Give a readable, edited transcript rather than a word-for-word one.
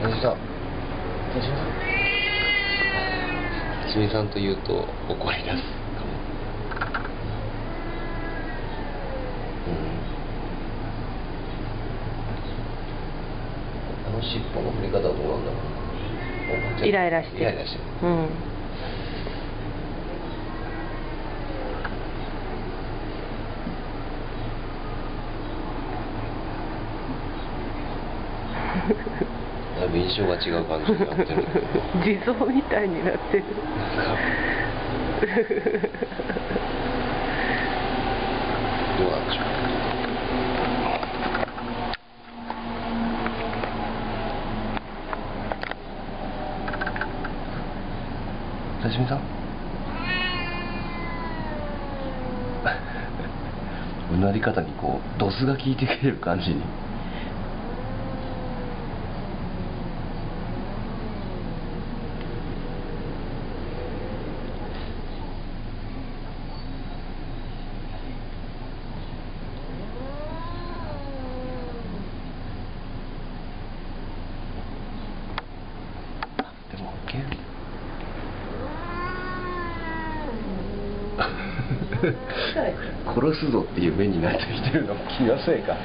一味さんと言うと怒り出すかも。うん、あの尻尾の振り方はどうなんだろう。イライラしてる。イライラしてる。うん。だいぶ印象が違う感じになってる。地蔵みたいになってる。どうなんでしょう。刺身さん。うなり方にこうドスが効いてくれる感じに。殺すぞっていう目になってきてるのも気のせいか。